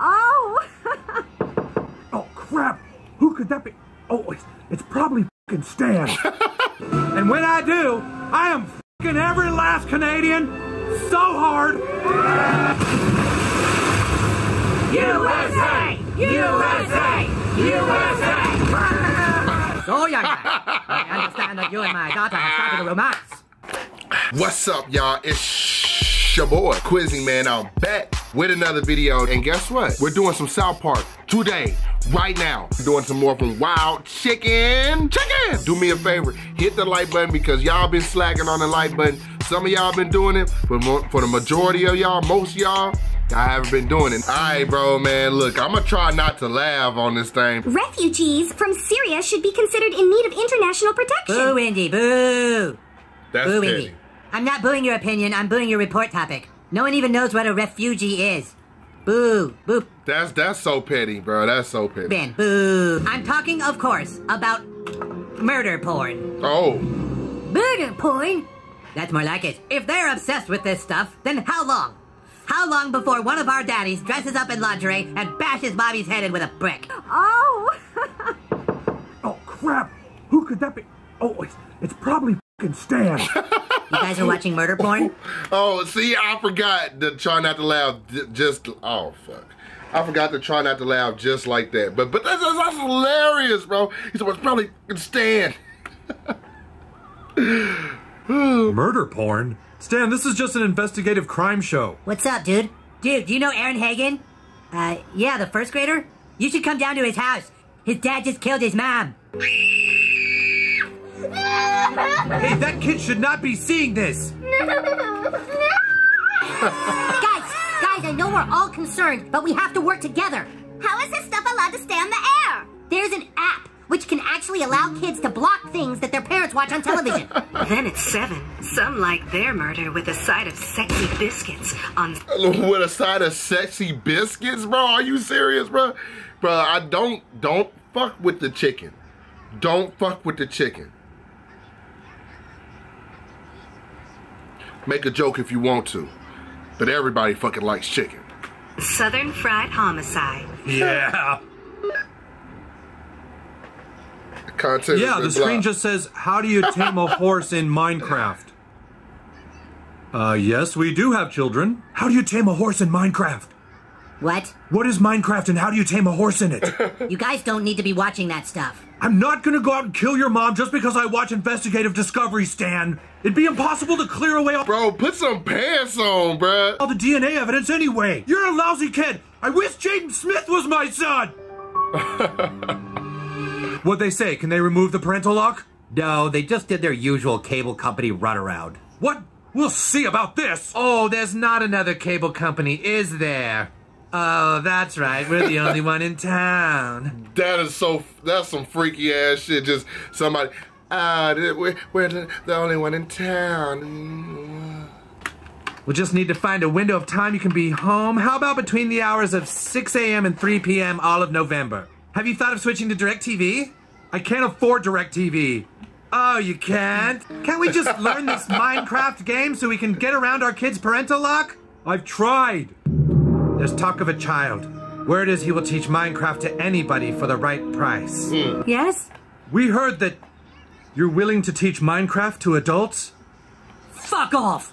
Oh! Oh, crap! Who could that be? Oh, it's probably f***ing Stan. And when I do, I am f***ing every last Canadian so hard. USA! USA! USA! So, young man, I understand that you and my daughter have started a romance. What's up, y'all? It's your boy, Quizzing Man. I'm back with another video, and guess what? We're doing some South Park today. Right now, doing some more from Wild Chicken. Chicken! Do me a favor, hit the like button because y'all been slacking on the like button. Some of y'all been doing it, but for the majority of y'all, most y'all, I haven't been doing it. All right, bro, man, look, I'm gonna try not to laugh on this thing. Refugees from Syria should be considered in need of international protection. Boo, Wendy, boo. That's boo, petty. Wendy. I'm not booing your opinion, I'm booing your report topic. No one even knows what a refugee is. Boo, boo. That's so petty, bro. That's so petty. Ben, boo. I'm talking, of course, about murder porn. Oh. Murder porn? That's more like it. If they're obsessed with this stuff, then how long? How long before one of our daddies dresses up in lingerie and bashes Bobby's head in with a brick? Oh. Oh, crap. Who could that be? Oh, it's probably f***ing Stan. You guys are watching murder porn? Oh, see, I forgot to try not to laugh just... Oh, fuck. I forgot to try not to laugh just like that. But that's hilarious, bro. He's probably Stan. Murder porn? Stan, this is just an investigative crime show. What's up, dude? Dude, do you know Aaron Hagen? Yeah, the first grader? You should come down to his house. His dad just killed his mom. Hey, that kid should not be seeing this! No! No! Guys, I know we're all concerned, but we have to work together. How is this stuff allowed to stay on the air? There's an app which can actually allow kids to block things that their parents watch on television. Then at 7, some like their murder with a side of sexy biscuits on... With a side of sexy biscuits, bro? Are you serious, bro? Bro, I don't fuck with the chicken. Don't fuck with the chicken. Make a joke if you want to, but everybody fucking likes chicken. Southern fried homicide. Yeah. The content yeah, the screen just says, how do you tame a horse in Minecraft? Yes, we do have children. How do you tame a horse in Minecraft? What? What is Minecraft and how do you tame a horse in it? You guys don't need to be watching that stuff. I'm not gonna go out and kill your mom just because I watch Investigative Discovery, Stan. It'd be impossible to clear away all- Bro, put some pants on, bruh. All the DNA evidence anyway. You're a lousy kid. I wish Jaden Smith was my son. What'd they say? Can they remove the parental lock? No, they just did their usual cable company runaround. What? We'll see about this. Oh, there's not another cable company, is there? Oh, that's right. We're the only one in town. That is so... That's some freaky ass shit. Just somebody... we're the only one in town. We'll just need to find a window of time you can be home. How about between the hours of 6 a.m. and 3 p.m. all of November? Have you thought of switching to DirecTV? I can't afford DirecTV. Oh, you can't? Can't we just learn this Minecraft game so we can get around our kids' parental lock? I've tried. There's talk of a child. Word is he will teach Minecraft to anybody for the right price. Mm. Yes? We heard that you're willing to teach Minecraft to adults? Fuck off!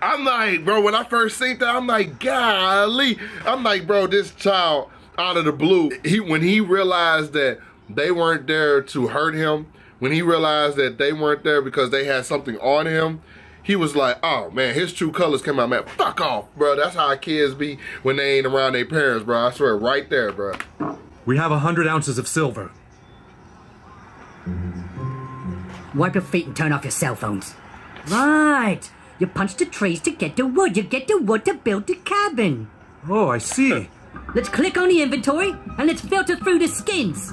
I'm like, bro, when I first seen that, I'm like, golly. I'm like, bro, this child out of the blue, when he realized that they weren't there to hurt him, when he realized that they weren't there because they had something on him, he was like, oh, man, his true colors came out, man. Fuck off, bro. That's how kids be when they ain't around their parents, bro. I swear, right there, bro. We have 100 ounces of silver. Wipe your feet and turn off your cell phones. Right. You punch the trees to get the wood. You get the wood to build the cabin. Oh, I see. Let's click on the inventory, and let's filter through the skins.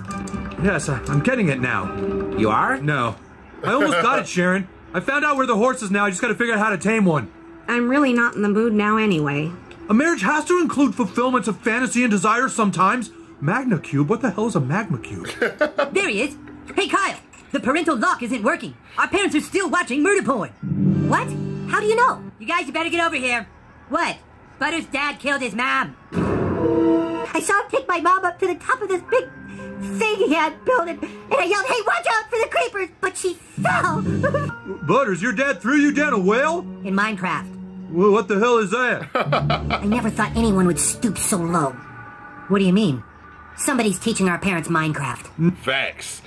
Yes, I'm getting it now. You are? No. I almost got it, Sharon. I found out where the horse is now, I just gotta figure out how to tame one. I'm really not in the mood now anyway. A marriage has to include fulfillments of fantasy and desire sometimes. Magna Cube? What the hell is a Magna Cube? There he is. Hey Kyle, the parental lock isn't working. Our parents are still watching murder porn. What? How do you know? You guys, you better get over here. What? Butter's dad killed his mom. I saw him take my mom up to the top of this big thing he had built, and I yelled, hey, watch out for the creepers, but she fell. Butters, your dad threw you down a well? In Minecraft. Well, what the hell is that? I never thought anyone would stoop so low. What do you mean? Somebody's teaching our parents Minecraft. Facts.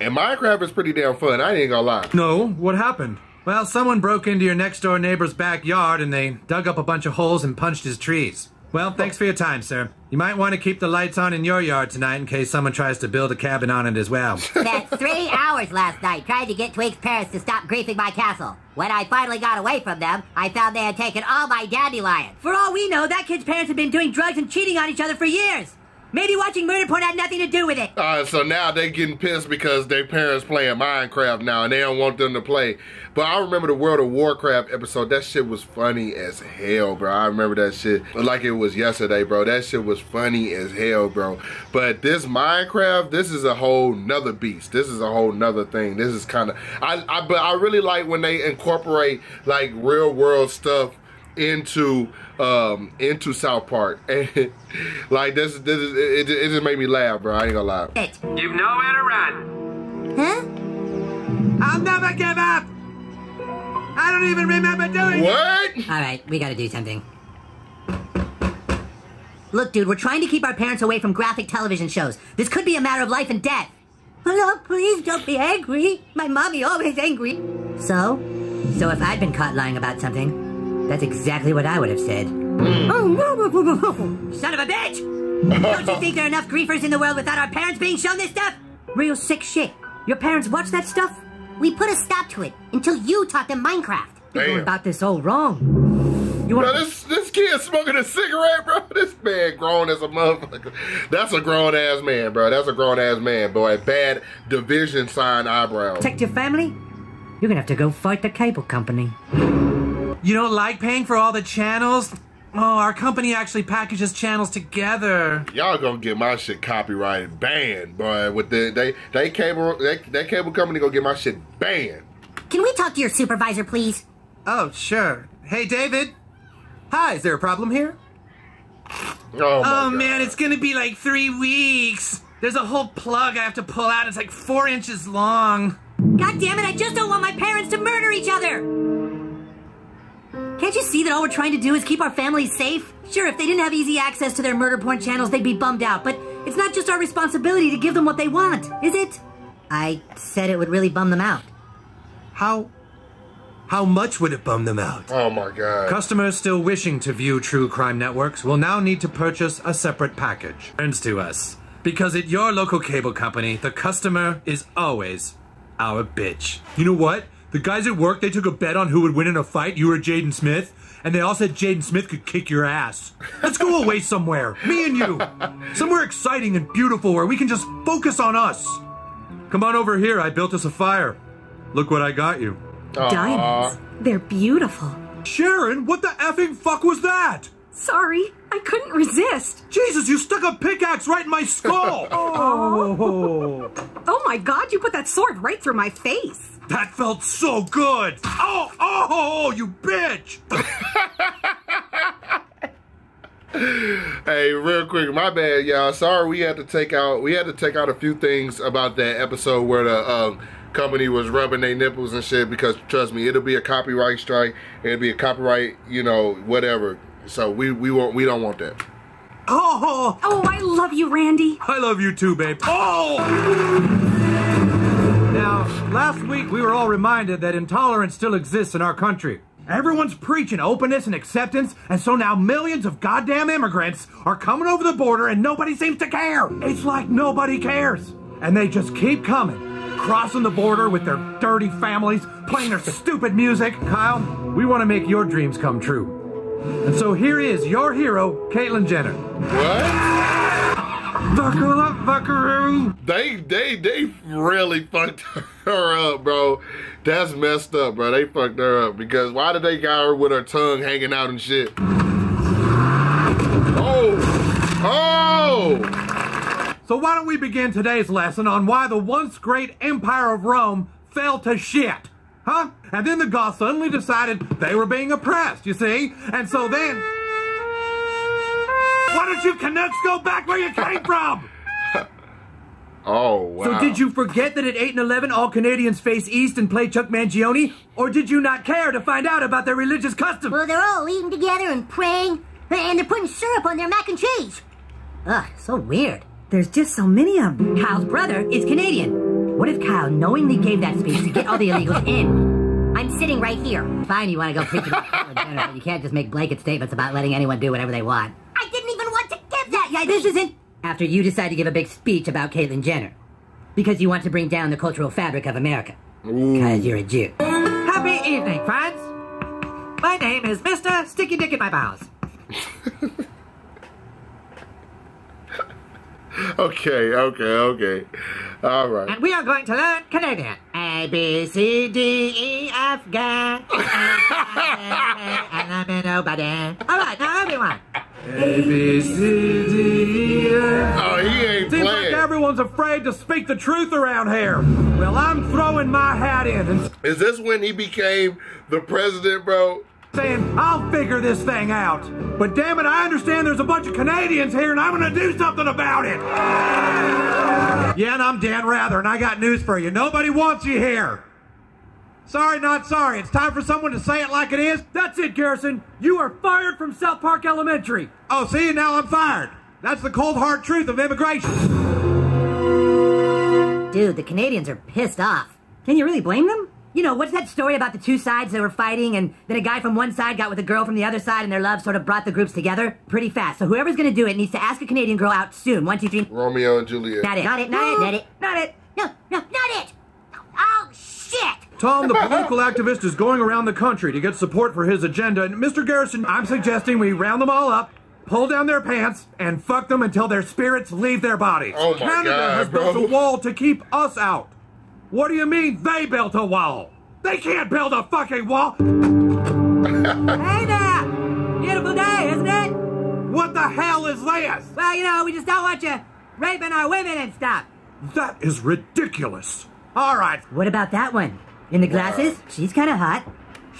And Minecraft is pretty damn fun, I ain't gonna lie. No, what happened? Well, someone broke into your next door neighbor's backyard and they dug up a bunch of holes and punched his trees. Well, thanks for your time, sir. You might want to keep the lights on in your yard tonight in case someone tries to build a cabin on it as well. Spent 3 hours last night trying to get Twig's parents to stop griefing my castle. When I finally got away from them, I found they had taken all my dandelions. For all we know, that kid's parents have been doing drugs and cheating on each other for years. Maybe watching murder porn had nothing to do with it. So now they getting pissed because their parents playing Minecraft now and they don't want them to play. But I remember the World of Warcraft episode. That shit was funny as hell, bro. I remember that shit like it was yesterday, bro. That shit was funny as hell, bro. But this Minecraft, this is a whole nother beast. This is a whole nother thing. This is kind of... But I really like when they incorporate like real world stuff into South Park, and like this just made me laugh, bro. I ain't gonna lie. You've nowhere to run. Huh? I'll never give up. I don't even remember doing what? It. What? All right, we gotta do something. Look, dude, we're trying to keep our parents away from graphic television shows. This could be a matter of life and death. Oh, no, please don't be angry. My mommy always angry. So if I'd been caught lying about something, that's exactly what I would have said. Oh, no. Son of a bitch! Don't you think there are enough griefers in the world without our parents being shown this stuff? Real sick shit. Your parents watch that stuff? We put a stop to it until you taught them Minecraft. You're going about this all wrong. You want this kid smoking a cigarette, bro? This man grown as a motherfucker. That's a grown-ass man, bro. That's a grown-ass man, boy. Bad division sign eyebrows. Protect your family? You're going to have to go fight the cable company. You don't like paying for all the channels? Oh, our company actually packages channels together. Y'all gonna get my shit copyrighted, banned, boy. With the cable company gonna get my shit banned. Can we talk to your supervisor, please? Oh, sure. Hey, David. Hi, is there a problem here? Oh man, it's gonna be like 3 weeks. There's a whole plug I have to pull out. It's like 4 inches long. God damn it! I just don't want my parents to murder each other. Can't you see that all we're trying to do is keep our families safe? Sure, if they didn't have easy access to their murder porn channels, they'd be bummed out, but it's not just our responsibility to give them what they want, is it? I said it would really bum them out. How much would it bum them out? Oh my God. Customers still wishing to view true crime networks will now need to purchase a separate package. Turns to us. Because at your local cable company, the customer is always our bitch. You know what? The guys at work, they took a bet on who would win in a fight, you or Jaden Smith, and they all said Jaden Smith could kick your ass. Let's go away somewhere, me and you. Somewhere exciting and beautiful where we can just focus on us. Come on over here, I built us a fire. Look what I got you. Diamonds, they're beautiful. Sharon, what the effing fuck was that? Sorry, I couldn't resist. Jesus, you stuck a pickaxe right in my skull. Oh. Oh my God, you put that sword right through my face. That felt so good! Oh, you bitch! Hey, real quick, my bad, y'all. Sorry, we had to take out a few things about that episode where the company was rubbing their nipples and shit. Because trust me, it'll be a copyright strike. It'll be a copyright, you know, whatever. So we don't want that. Oh, I love you, Randy. I love you too, babe. Oh. Now, last week we were all reminded that intolerance still exists in our country. Everyone's preaching openness and acceptance, and so now millions of goddamn immigrants are coming over the border and nobody seems to care. It's like nobody cares. And they just keep coming, crossing the border with their dirty families, playing their stupid music. Kyle, we want to make your dreams come true. And so here is your hero, Caitlyn Jenner. What? Buckle up, buckaroo. They really fucked her up, bro. That's messed up, bro. They fucked her up because why did they got her with her tongue hanging out and shit? Oh! So why don't we begin today's lesson on why the once great empire of Rome fell to shit, huh? And then the Goths suddenly decided they were being oppressed, you see? And so then... Why don't you Canucks go back where you came from? Oh, wow. So did you forget that at 8 and 11 all Canadians face east and play Chuck Mangione? Or did you not care to find out about their religious customs? Well, they're all eating together and praying, and they're putting syrup on their mac and cheese. Ugh, so weird. There's just so many of them. Kyle's brother is Canadian. What if Kyle knowingly gave that speech to get all the illegals in? I'm sitting right here. Fine, you want to go preach about Caitlyn Jenner, but you can't just make blanket statements about letting anyone do whatever they want. I didn't even want to give that. Yeah, this isn't... After you decide to give a big speech about Caitlyn Jenner. Because you want to bring down the cultural fabric of America. Because you're a Jew. Happy evening, friends. My name is Mr. Sticky Dick in My Bowels. Okay. All right. And we are going to learn Canadian. A, B, C, D, E, F, G. And I'm a nobody. All right, now everyone. A, B, C, D, E, F. Oh, he ain't playing. Seems like everyone's afraid to speak the truth around here. Well, I'm throwing my hat in. And is this when he became the president, bro? Saying, I'll figure this thing out. But damn it, I understand there's a bunch of Canadians here and I'm gonna do something about it. Yeah, and I'm Dan Rather and I got news for you. Nobody wants you here. Sorry, not sorry. It's time for someone to say it like it is. That's it, Garrison. You are fired from South Park Elementary. Oh, see, now I'm fired. That's the cold hard truth of immigration. Dude, the Canadians are pissed off. Can you really blame them? You know, what's that story about the two sides that were fighting and then a guy from one side got with a girl from the other side and their love sort of brought the groups together? Pretty fast. So whoever's going to do it needs to ask a Canadian girl out soon. 1, 2, 3. Romeo and Juliet. Not it. No, not it. Oh, shit. Tom, the political activist, is going around the country to get support for his agenda. And Mr. Garrison, I'm suggesting we round them all up, pull down their pants, and fuck them until their spirits leave their bodies. Oh, my God, bro. Canada has built a wall to keep us out. What do you mean they built a wall? They can't build a fucking wall! Hey there! Beautiful day, isn't it? What the hell is this? Well, you know, we just don't want you raping our women and stuff. That is ridiculous. All right. What about that one? In the glasses? Wow. She's kind of hot.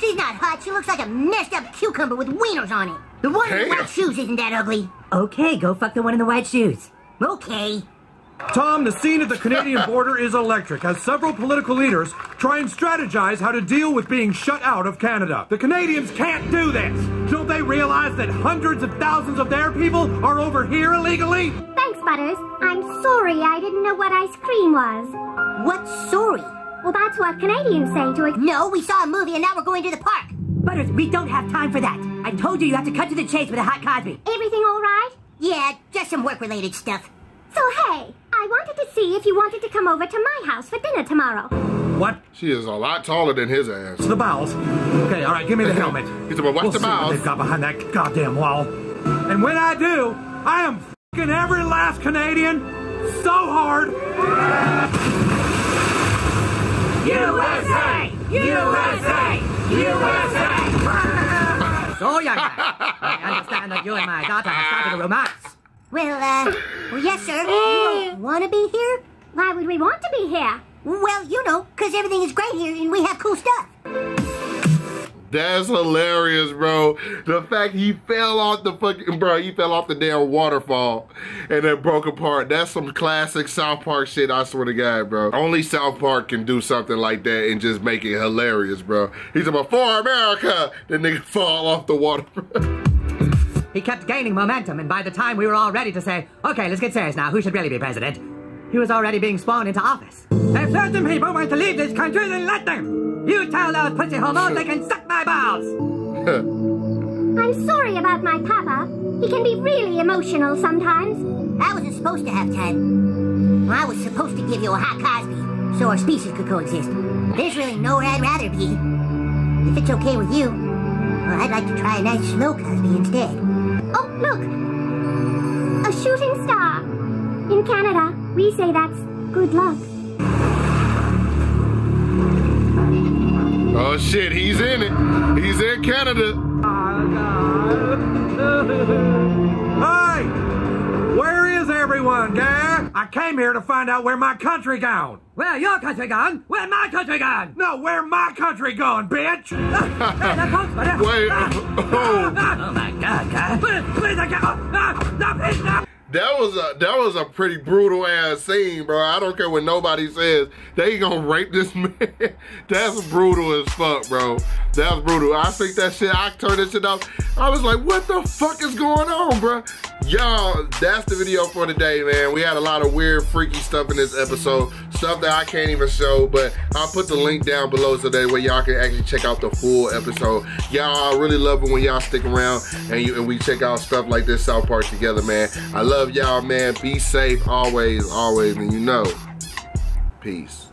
She's not hot. She looks like a messed up cucumber with wieners on it. The one in the white shoes isn't that ugly. Okay, go fuck the one in the white shoes. Okay. Tom, the scene at the Canadian border is electric as several political leaders try and strategize how to deal with being shut out of Canada. The Canadians can't do this. Don't they realize that hundreds of thousands of their people are over here illegally? Thanks, Butters. I'm sorry I didn't know what ice cream was. What's sorry? Well, that's what Canadians say to it. No, we saw a movie and now we're going to the park. Butters, we don't have time for that. I told you you have to cut to the chase with a hot Cosby. Everything all right? Yeah, just some work-related stuff. So, hey, I wanted to see if you wanted to come over to my house for dinner tomorrow. What? She is a lot taller than his ass. It's the bowels. Okay, all right, give me the helmet. We'll see what they've got behind that goddamn wall. And when I do, I am f***ing every last Canadian so hard. USA! USA! USA! So, young man, I understand that you and my daughter have started a romance. Well, yes, sir. You don't want to be here? Why would we want to be here? Well, you know, because everything is great here and we have cool stuff. That's hilarious, bro. The fact he fell off the fucking, bro, he fell off the damn waterfall and then broke apart. That's some classic South Park shit, I swear to God, bro. Only South Park can do something like that and just make it hilarious, bro. He's about, for America, the nigga fall off the waterfall. He kept gaining momentum, and by the time we were all ready to say, okay, let's get serious now, who should really be president? He was already being sworn into office. If certain people want to leave this country, then let them! You tell those pussy homos they can suck my balls! I'm sorry about my papa. He can be really emotional sometimes. I wasn't supposed to have time. I was supposed to give you a hot Cosby, so our species could coexist. There's really nowhere I'd rather be. If it's okay with you, well, I'd like to try a nice slow Cosby instead. Oh, look! A shooting star! In Canada, we say that's good luck. Oh shit, he's in it! He's in Canada! Hi! Hey, where is everyone? everyone there. I came here to find out where my country gone. Where your country gone? Where my country gone? No, where my country gone, bitch! Wait. Oh my God, guys. Please, I can't. No, please, no. That was a pretty brutal ass scene, bro. I don't care what nobody says. They gonna rape this man. That's brutal as fuck, bro. That's brutal. I think that shit, I turned that shit off. I was like, what the fuck is going on, bro? Y'all, that's the video for today, man. We had a lot of weird, freaky stuff in this episode. Stuff that I can't even show, but I'll put the link down below today where y'all can actually check out the full episode. Y'all, I really love it when y'all stick around and we check out stuff like this South Park together, man. I love y'all, man. Be safe always, always, and you know, peace.